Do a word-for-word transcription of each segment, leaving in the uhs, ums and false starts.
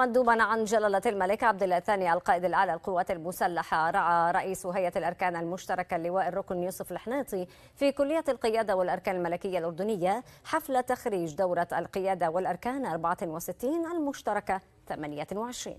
مندوبا عن جلالة الملك عبد الله الثاني القائد الأعلى للقوات المسلحة، رعى رئيس هيئة الأركان المشتركة اللواء الركن يوسف الحنيطي في كلية القيادة والأركان الملكية الأردنية حفل تخريج دورة القيادة والأركان أربعة وستين المشتركة ثمانية وعشرين.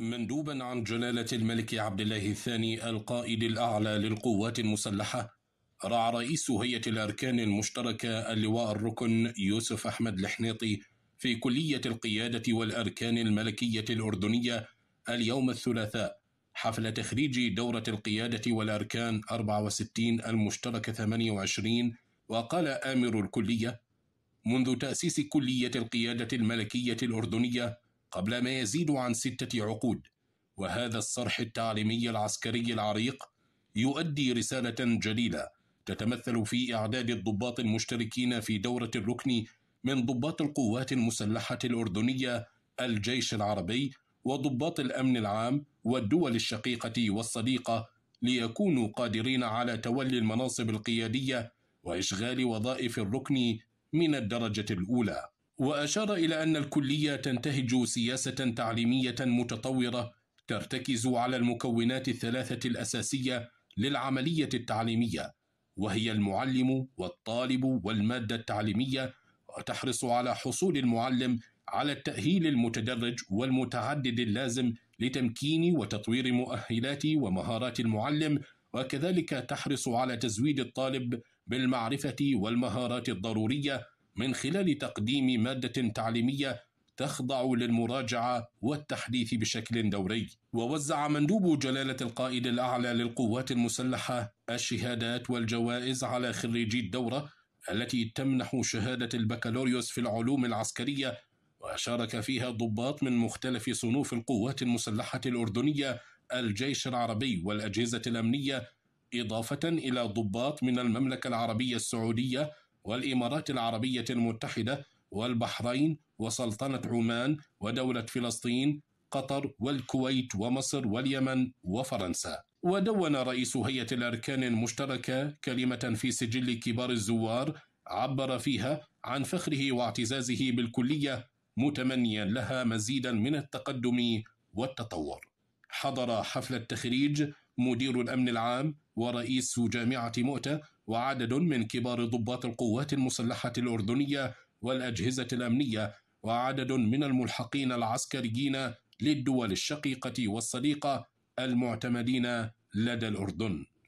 مندوبا عن جلالة الملك عبد الله الثاني القائد الأعلى للقوات المسلحة، رعى رئيس هيئة الأركان المشتركة اللواء الركن يوسف احمد الحنيطي في كلية القيادة والأركان الملكية الأردنية اليوم الثلاثاء حفل تخريج دورة القيادة والأركان أربعة وستين المشتركة ثمانية وعشرين. وقال آمر الكلية: منذ تأسيس كلية القيادة الملكية الأردنية قبل ما يزيد عن ستة عقود، وهذا الصرح التعليمي العسكري العريق يؤدي رسالة جليلة تتمثل في إعداد الضباط المشتركين في دورة الركن من ضباط القوات المسلحة الأردنية، الجيش العربي، وضباط الأمن العام والدول الشقيقة والصديقة، ليكونوا قادرين على تولي المناصب القيادية وإشغال وظائف الركن من الدرجة الأولى. وأشار إلى أن الكلية تنتهج سياسة تعليمية متطورة ترتكز على المكونات الثلاثة الأساسية للعملية التعليمية، وهي المعلم والطالب والمادة التعليمية، وتحرص على حصول المعلم على التأهيل المتدرج والمتعدد اللازم لتمكين وتطوير مؤهلات ومهارات المعلم، وكذلك تحرص على تزويد الطالب بالمعرفة والمهارات الضرورية من خلال تقديم مادة تعليمية تخضع للمراجعة والتحديث بشكل دوري. ووزع مندوب جلالة القائد الأعلى للقوات المسلحة الشهادات والجوائز على خريجي الدورة التي تمنح شهادة البكالوريوس في العلوم العسكرية، وشارك فيها ضباط من مختلف صنوف القوات المسلحة الأردنية، الجيش العربي، والأجهزة الأمنية، إضافة إلى ضباط من المملكة العربية السعودية والإمارات العربية المتحدة والبحرين وسلطنة عمان ودولة فلسطين، قطر والكويت ومصر واليمن وفرنسا. ودون رئيس هيئة الأركان المشتركة كلمة في سجل كبار الزوار عبر فيها عن فخره واعتزازه بالكلية، متمنيا لها مزيدا من التقدم والتطور. حضر حفل التخريج مدير الأمن العام ورئيس جامعة مؤتة وعدد من كبار ضباط القوات المسلحة الأردنية والأجهزة الأمنية وعدد من الملحقين العسكريين للدول الشقيقة والصديقة المعتمدين لدى الأردن.